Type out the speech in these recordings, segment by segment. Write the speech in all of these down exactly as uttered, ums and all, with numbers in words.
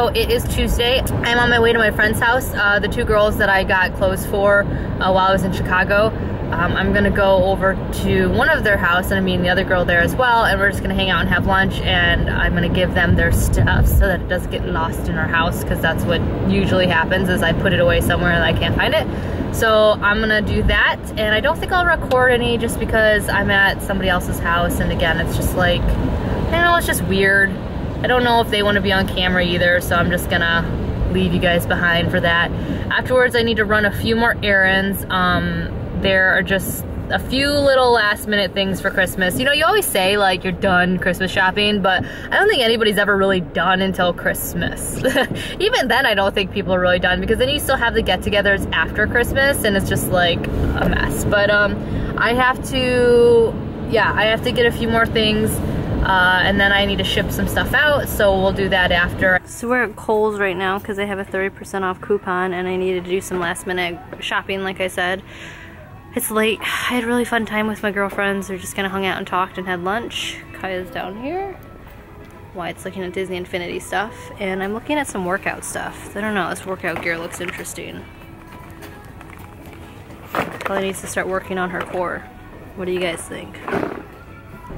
So it is Tuesday. I'm on my way to my friend's house. Uh, the two girls that I got clothes for uh, while I was in Chicago, um, I'm gonna go over to one of their house and I'm meeting the other girl there as well, and we're just gonna hang out and have lunch, and I'm gonna give them their stuff so that it doesn't get lost in our house, because that's what usually happens is I put it away somewhere and I can't find it. So I'm gonna do that, and I don't think I'll record any just because I'm at somebody else's house, and again, it's just like, I don't know, it's just weird. I don't know if they want to be on camera either, so I'm just gonna leave you guys behind for that. Afterwards, I need to run a few more errands. Um, there are just a few little last minute things for Christmas. You know, you always say like you're done Christmas shopping, but I don't think anybody's ever really done until Christmas. Even then, I don't think people are really done, because then you still have the get-togethers after Christmas, and it's just like a mess. But um, I have to, yeah, I have to get a few more things. Uh, and then I need to ship some stuff out, so we'll do that after. So we're at Kohl's right now because they have a thirty percent off coupon, and I needed to do some last minute shopping like I said. It's late. I had a really fun time with my girlfriends. We just kind of hung out and talked and had lunch. Kaya's down here. Wyatt's looking at Disney Infinity stuff, and I'm looking at some workout stuff. I don't know, this workout gear looks interesting. Probably needs to start working on her core. What do you guys think?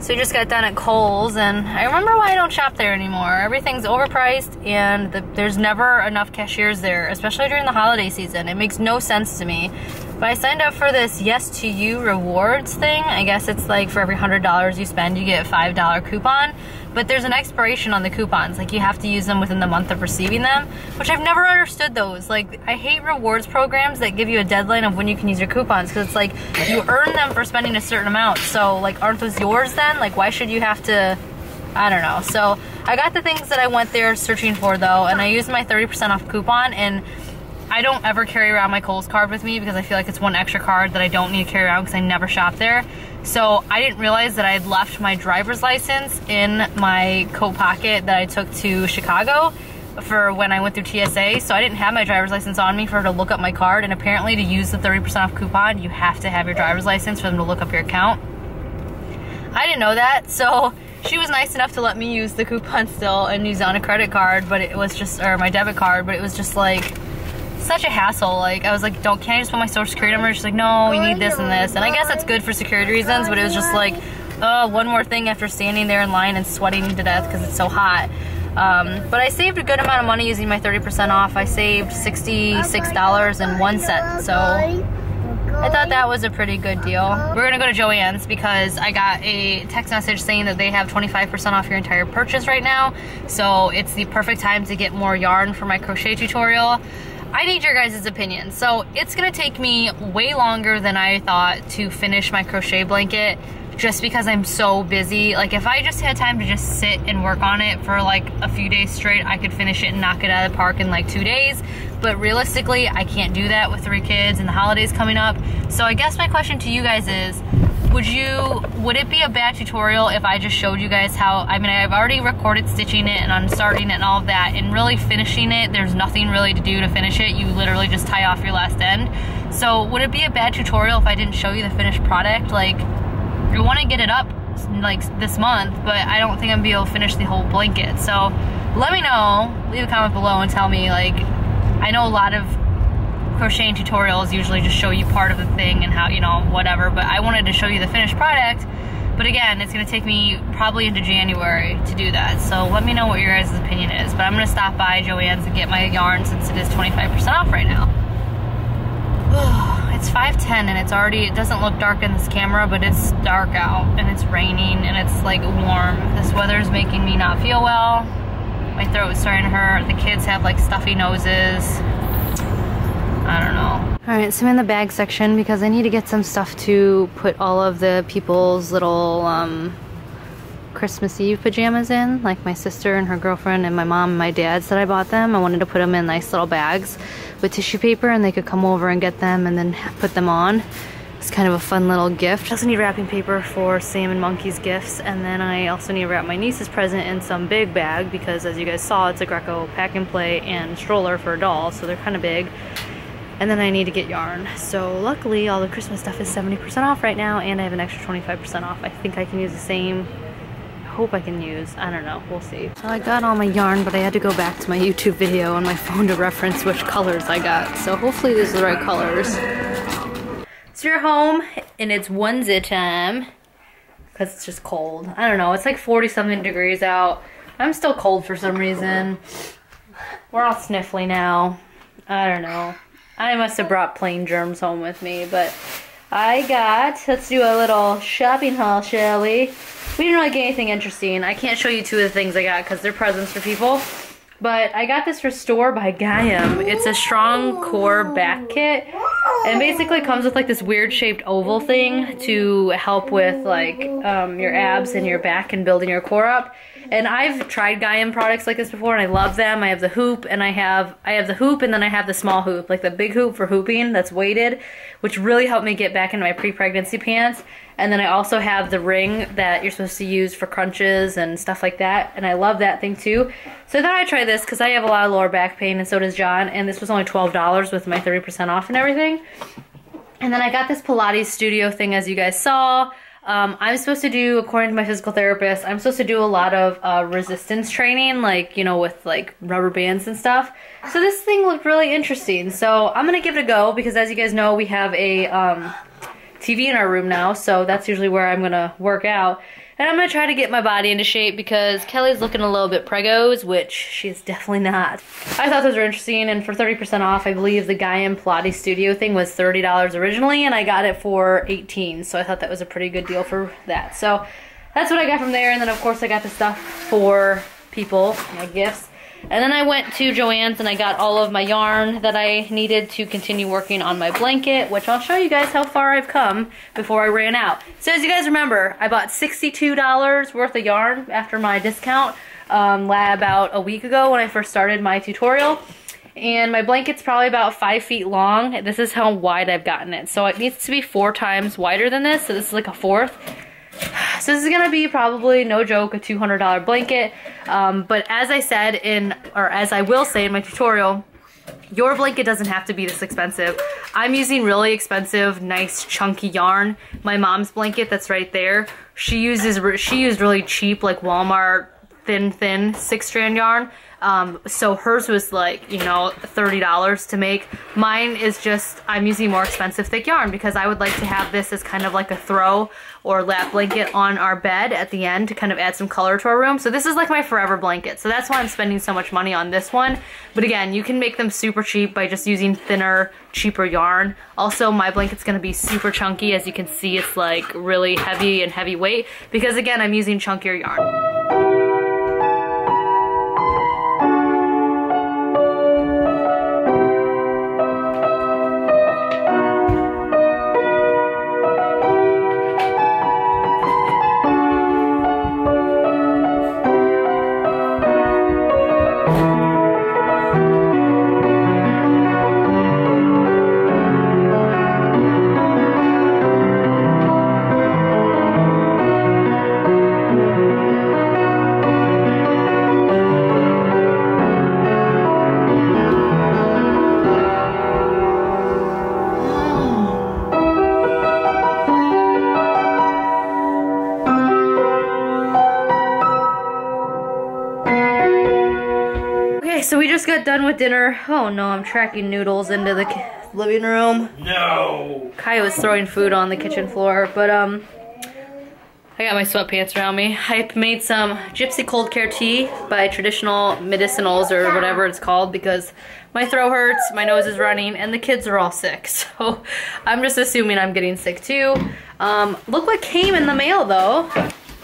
So we just got done at Kohl's, and I remember why I don't shop there anymore. Everything's overpriced, and the, there's never enough cashiers there, especially during the holiday season. It makes no sense to me. But I signed up for this Yes to You rewards thing. I guess it's like for every one hundred dollars you spend, you get a five dollar coupon. But there's an expiration on the coupons. Like, you have to use them within the month of receiving them, which I've never understood those. Like, I hate rewards programs that give you a deadline of when you can use your coupons, because it's like, you earn them for spending a certain amount. So, like, aren't those yours then? Like, why should you have to, I don't know. So, I got the things that I went there searching for, though, and I used my thirty percent off coupon, and I don't ever carry around my Kohl's card with me because I feel like it's one extra card that I don't need to carry around because I never shop there. So I didn't realize that I had left my driver's license in my coat pocket that I took to Chicago for when I went through T S A. So I didn't have my driver's license on me for her to look up my card, and apparently to use the thirty percent off coupon, you have to have your driver's license for them to look up your account. I didn't know that, so she was nice enough to let me use the coupon still and use it on a credit card, but it was just, or my debit card, but it was just like, such a hassle. Like, I was like, don't, can't I just put my social security number? She's like, no, we need this and this. And I guess that's good for security reasons, but it was just like, oh, one more thing after standing there in line and sweating to death because it's so hot. Um, but I saved a good amount of money using my thirty percent off. I saved sixty-six dollars and one cent, so I thought that was a pretty good deal. We're gonna go to Jo-Ann's because I got a text message saying that they have twenty-five percent off your entire purchase right now, so it's the perfect time to get more yarn for my crochet tutorial. I need your guys' opinion. So it's gonna take me way longer than I thought to finish my crochet blanket just because I'm so busy. Like, if I just had time to just sit and work on it for like a few days straight, I could finish it and knock it out of the park in like two days. But realistically, I can't do that with three kids and the holidays coming up. So I guess my question to you guys is, would you, would it be a bad tutorial if I just showed you guys how, I mean, I've already recorded stitching it and unstarting it and all of that, and really finishing it, there's nothing really to do to finish it. You literally just tie off your last end. So would it be a bad tutorial if I didn't show you the finished product? Like, I want to get it up like this month, but I don't think I'm gonna be able to finish the whole blanket. So let me know, leave a comment below and tell me. Like, I know a lot of crocheting tutorials usually just show you part of the thing and how, you know, whatever, but I wanted to show you the finished product. But again, it's gonna take me probably into January to do that, so let me know what your guys' opinion is. But I'm gonna stop by Jo-Ann's and get my yarn since it is twenty-five percent off right now. It's five ten and it's already, it doesn't look dark in this camera, but it's dark out and it's raining and it's like warm. This weather's making me not feel well. My throat is starting to hurt. The kids have like stuffy noses. I don't know. Alright, so I'm in the bag section because I need to get some stuff to put all of the people's little um, Christmas Eve pajamas in. Like my sister and her girlfriend and my mom and my dad's that I bought them. I wanted to put them in nice little bags with tissue paper, and they could come over and get them and then put them on. It's kind of a fun little gift. I also need wrapping paper for Sam and Monkey's gifts, and then I also need to wrap my niece's present in some big bag because, as you guys saw, it's a Greco pack and play and stroller for a doll, so they're kind of big. And then I need to get yarn. So luckily all the Christmas stuff is seventy percent off right now, and I have an extra twenty-five percent off. I think I can use the same hope I can use. I don't know, we'll see. So I got all my yarn, but I had to go back to my YouTube video on my phone to reference which colors I got. So hopefully these are the right colors. So you're home and it's onesie time because it's just cold. I don't know, it's like forty something degrees out. I'm still cold for some reason. We're all sniffly now. I don't know. I must have brought plain germs home with me, but I got, let's do a little shopping haul, shall we? We didn't really get anything interesting. I can't show you two of the things I got because they're presents for people. But I got this for Restore by Gaiam. It's a strong core back kit. And basically comes with like this weird shaped oval thing to help with like um, your abs and your back and building your core up. And I've tried Gaiam products like this before and I love them. I have the hoop and I have I have the hoop and then I have the small hoop, like the big hoop for hooping that's weighted, which really helped me get back into my pre-pregnancy pants. And then I also have the ring that you're supposed to use for crunches and stuff like that. And I love that thing too. So I thought I'd try this because I have a lot of lower back pain and so does John. And this was only twelve dollars with my thirty percent off and everything. And then I got this Pilates studio thing as you guys saw. Um, I'm supposed to do, according to my physical therapist, I'm supposed to do a lot of uh, resistance training, like, you know, with like rubber bands and stuff. So this thing looked really interesting. So I'm going to give it a go because as you guys know, we have a um, T V in our room now. So that's usually where I'm going to work out. And I'm going to try to get my body into shape because Kelly's looking a little bit pregos, which she's definitely not. I thought those were interesting. And for thirty percent off, I believe the Gaiam Pilates studio thing was thirty dollars originally. And I got it for eighteen dollars. So I thought that was a pretty good deal for that. So that's what I got from there. And then, of course, I got the stuff for people, my gifts. And then I went to Jo-Ann's and I got all of my yarn that I needed to continue working on my blanket, which I'll show you guys how far I've come before I ran out. So as you guys remember, I bought sixty-two dollars worth of yarn after my discount um, about a week ago when I first started my tutorial. And my blanket's probably about five feet long. This is how wide I've gotten it. So it needs to be four times wider than this, so this is like a fourth. So this is gonna be probably, no joke, a two hundred dollar blanket. Um, but as I said in, or as I will say in my tutorial, your blanket doesn't have to be this expensive. I'm using really expensive, nice, chunky yarn. My mom's blanket that's right there, she uses, she used really cheap, like Walmart, thin, thin, six strand yarn. Um, so hers was like, you know, thirty dollars to make. Mine is just, I'm using more expensive thick yarn because I would like to have this as kind of like a throw or lap blanket on our bed at the end to kind of add some color to our room. So this is like my forever blanket. So that's why I'm spending so much money on this one. But again, you can make them super cheap by just using thinner, cheaper yarn. Also, my blanket's gonna be super chunky. As you can see, it's like really heavy and heavyweight because again, I'm using chunkier yarn. So we just got done with dinner. Oh no, I'm tracking noodles into the living room. No! Kai was throwing food on the kitchen floor, but um, I got my sweatpants around me. I made some Gypsy Cold Care Tea by Traditional Medicinals or whatever it's called because my throat hurts, my nose is running, and the kids are all sick. So I'm just assuming I'm getting sick too. Um, look what came in the mail though.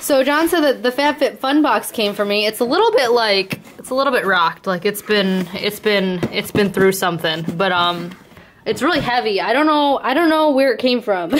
So John said that the FabFitFun box came for me. It's a little bit like, it's a little bit rocked. Like it's been, it's been, it's been through something. But um, it's really heavy. I don't know, I don't know where it came from.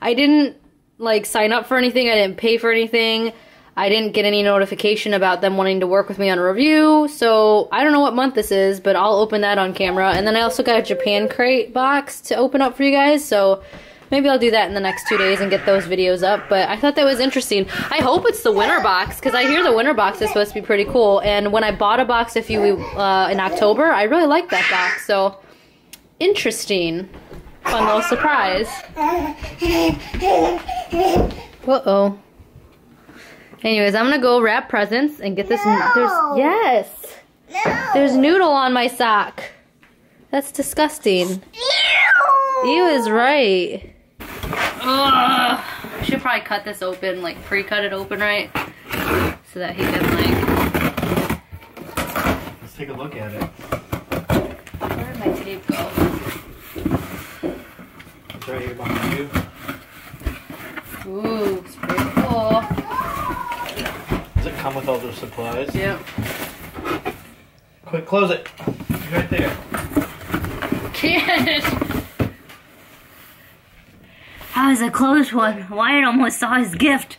I didn't like sign up for anything. I didn't pay for anything. I didn't get any notification about them wanting to work with me on a review. So I don't know what month this is, but I'll open that on camera. And then I also got a Japan crate box to open up for you guys. So maybe I'll do that in the next two days and get those videos up, but I thought that was interesting. I hope it's the winter box, because I hear the winter box is supposed to be pretty cool, and when I bought a box a few uh, in October, I really liked that box, so interesting. Fun little surprise. Uh-oh. Anyways, I'm gonna go wrap presents and get this. No. There's, yes. No. There's noodle on my sock. That's disgusting. Ew. Ew is right. Ugh. I should probably cut this open, like pre-cut it open, right? So that he can like. Let's take a look at it. Where did my tape go? It's right here behind you. Ooh, it's pretty cool. Does it come with all those supplies? Yep. Quick, close it. It's right there. How is it closed one? Wyatt almost saw his gift.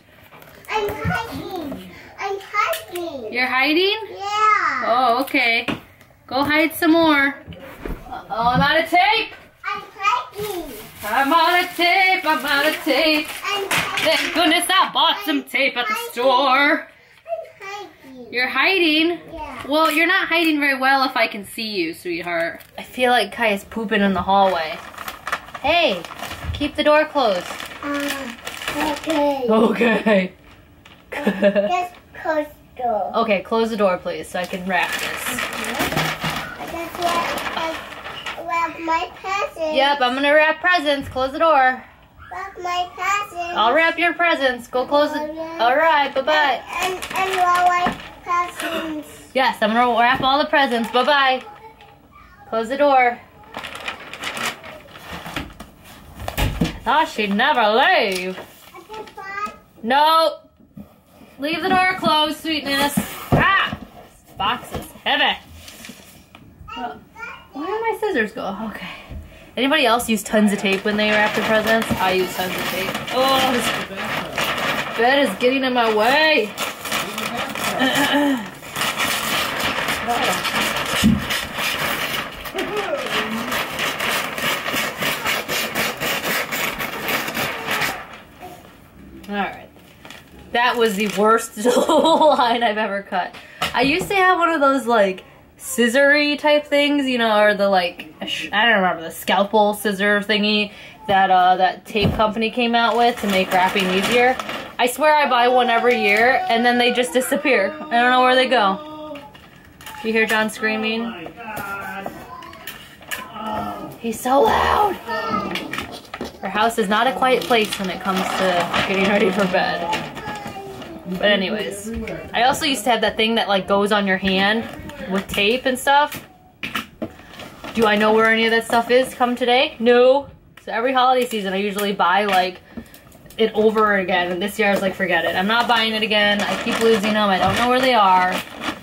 I'm hiding. I'm hiding. You're hiding? Yeah. Oh, okay. Go hide some more. Uh-oh, I'm out of tape. I'm hiding. I'm out of tape. I'm out of tape. I'm hiding. Thank goodness I bought I'm some tape at the hiding. store. I'm hiding. You're hiding? Yeah. Well, you're not hiding very well if I can see you, sweetheart. I feel like Kai is pooping in the hallway. Hey, keep the door closed. Uh, okay. Okay. Just close the door. Okay, close the door, please, so I can wrap this. Mm-hmm. I just wrap, wrap my presents. Yep, I'm gonna wrap presents. Close the door. Wrap my presents. I'll wrap your presents. Go close it. All right, bye bye. And and wrap my presents. Yes, I'm gonna wrap all the presents. Bye bye. Close the door. Thought she'd never leave. No. Nope. Leave the door closed, sweetness. Ah! This box is heavy. Oh. Where did my scissors go? Okay. Anybody else use tons of tape when they wrap their presents? I use tons of tape. Oh, this bed is getting in my way. Alright, that was the worst line I've ever cut. I used to have one of those like scissory type things, you know, or the like, I don't remember, the scalpel scissor thingy that uh, that tape company came out with to make wrapping easier. I swear I buy one every year and then they just disappear. I don't know where they go. You hear John screaming? Oh my God. Oh. He's so loud. Our house is not a quiet place when it comes to getting ready for bed. But anyways, I also used to have that thing that like goes on your hand with tape and stuff. Do I know where any of that stuff is come today? No. So every holiday season I usually buy like it over again, and this year I was like, forget it. I'm not buying it again. I keep losing them. I don't know where they are.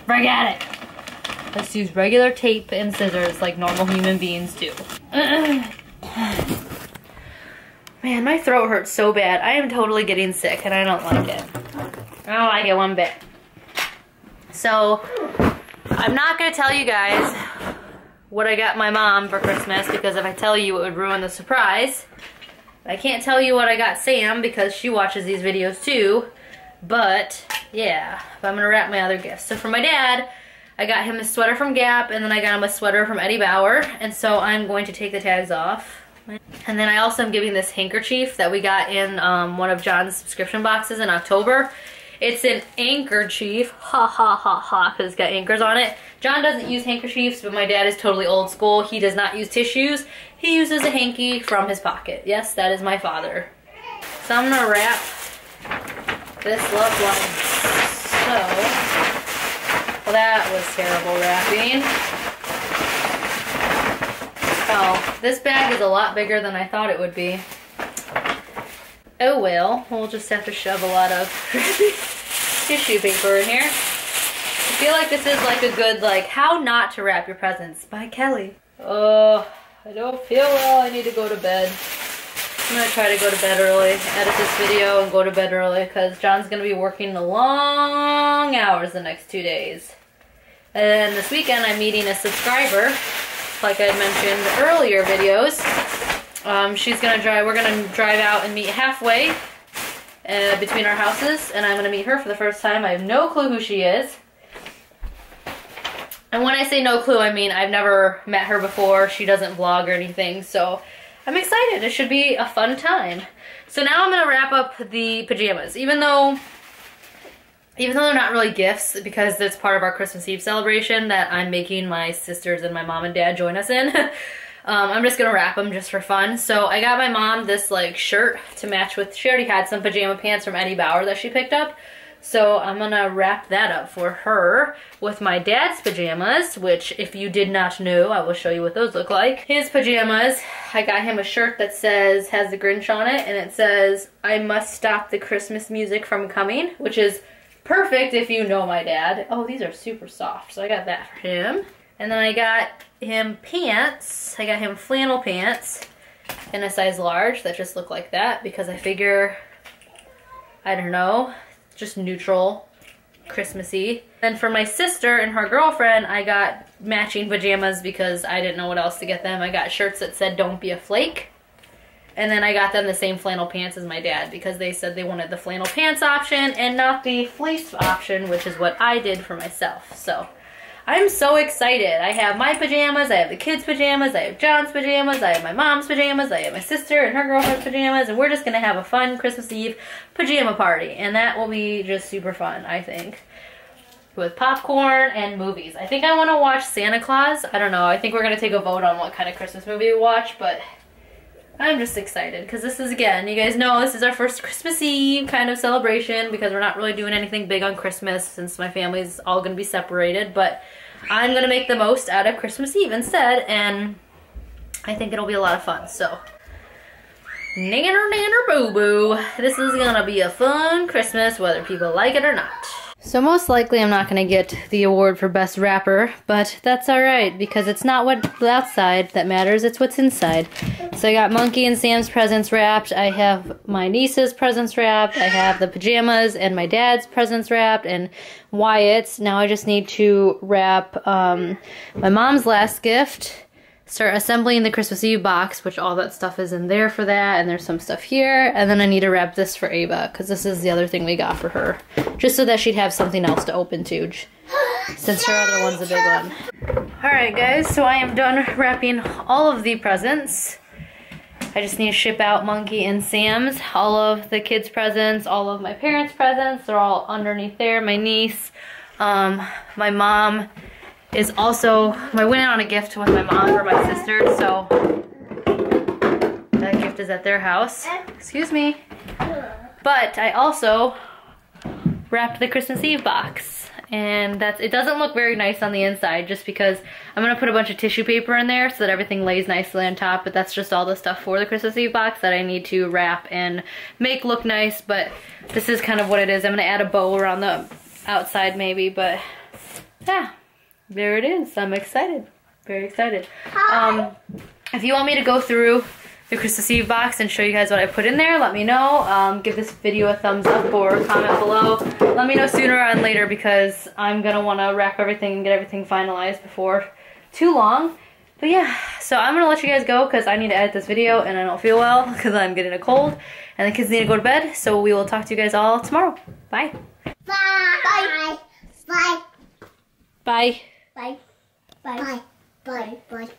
Forget it. Let's use regular tape and scissors like normal human beings do. Man, my throat hurts so bad. I am totally getting sick, and I don't like it. I don't like it one bit. So, I'm not going to tell you guys what I got my mom for Christmas, because if I tell you, it would ruin the surprise. I can't tell you what I got Sam, because she watches these videos too. But, yeah, I'm going to wrap my other gifts. So for my dad, I got him a sweater from Gap, and then I got him a sweater from Eddie Bauer. And so I'm going to take the tags off. And then I also am giving this handkerchief that we got in um, one of John's subscription boxes in October. It's an handkerchief, ha ha ha ha, because it's got anchors on it. John doesn't use handkerchiefs, but my dad is totally old school. He does not use tissues. He uses a hanky from his pocket. Yes, that is my father. So I'm going to wrap this love line. So, well, that was terrible wrapping. Oh, this bag is a lot bigger than I thought it would be. Oh well, we'll just have to shove a lot of tissue paper in here. I feel like this is like a good like how not to wrap your presents by Kelly. Oh, I don't feel well. I need to go to bed. I'm gonna try to go to bed early, edit this video and go to bed early, because John's gonna be working the long hours the next two days. And then this weekend I'm meeting a subscriber. Like I had mentioned earlier videos, um, she's gonna drive. We're gonna drive out and meet halfway uh, between our houses, and I'm gonna meet her for the first time. I have no clue who she is, and when I say no clue, I mean I've never met her before. She doesn't vlog or anything, so I'm excited. It should be a fun time. So now I'm gonna wrap up the pajamas, even though even though they're not really gifts, because it's part of our Christmas Eve celebration that I'm making my sisters and my mom and dad join us in, um, I'm just gonna wrap them just for fun. So I got my mom this like shirt to match with, she already had some pajama pants from Eddie Bauer that she picked up. So I'm gonna wrap that up for her with my dad's pajamas, which if you did not know, I will show you what those look like. His pajamas, I got him a shirt that says, has the Grinch on it, and it says, "I must stop the Christmas music from coming," which is perfect if you know my dad. Oh, these are super soft, so I got that for him. And then I got him pants, I got him flannel pants in a size large that just look like that because I figure, I don't know, just neutral, Christmassy. And for my sister and her girlfriend, I got matching pajamas because I didn't know what else to get them. I got shirts that said, "Don't be a flake." And then I got them the same flannel pants as my dad because they said they wanted the flannel pants option and not the fleece option, which is what I did for myself. So I'm so excited. I have my pajamas, I have the kids' pajamas, I have John's pajamas, I have my mom's pajamas, I have my sister and her girlfriend's pajamas, and we're just gonna have a fun Christmas Eve pajama party, and that will be just super fun, I think, with popcorn and movies. I think I wanna watch Santa Claus. I don't know, I think we're gonna take a vote on what kind of Christmas movie we watch, but I'm just excited because this is, again, you guys know this is our first Christmas Eve kind of celebration because we're not really doing anything big on Christmas since my family's all going to be separated, but I'm going to make the most out of Christmas Eve instead, and I think it'll be a lot of fun, so. Nanner, nanner, boo-boo. This is going to be a fun Christmas whether people like it or not. So most likely I'm not going to get the award for Best Rapper, but that's alright because it's not what's outside that matters, it's what's inside. So I got Monkey and Sam's presents wrapped, I have my niece's presents wrapped, I have the pajamas and my dad's presents wrapped, and Wyatt's. Now I just need to wrap um, my mom's last gift, start assembling the Christmas Eve box, which all that stuff is in there for that, and there's some stuff here, and then I need to wrap this for Ava, because this is the other thing we got for her, just so that she'd have something else to open to, since her other one's a big one. Alright guys, so I am done wrapping all of the presents. I just need to ship out Monkey and Sam's, all of the kids' presents, all of my parents' presents, they're all underneath there, my niece, um, my mom is also, I went out on a gift with my mom for my sister, so that gift is at their house, excuse me, but I also wrapped the Christmas Eve box. And that's, it doesn't look very nice on the inside just because I'm going to put a bunch of tissue paper in there so that everything lays nicely on top, but that's just all the stuff for the Christmas Eve box that I need to wrap and make look nice, but this is kind of what it is. I'm going to add a bow around the outside maybe, but yeah, there it is. I'm excited. Very excited. Um, if you want me to go through the Christmas Eve box and show you guys what I put in there, let me know. Um, give this video a thumbs up or a comment below. Let me know sooner or later because I'm gonna wanna wrap everything and get everything finalized before too long. But yeah, so I'm gonna let you guys go because I need to edit this video and I don't feel well because I'm getting a cold and the kids need to go to bed. So we will talk to you guys all tomorrow. Bye. Bye. Bye. Bye. Bye. Bye. Bye. Bye. Bye. Bye.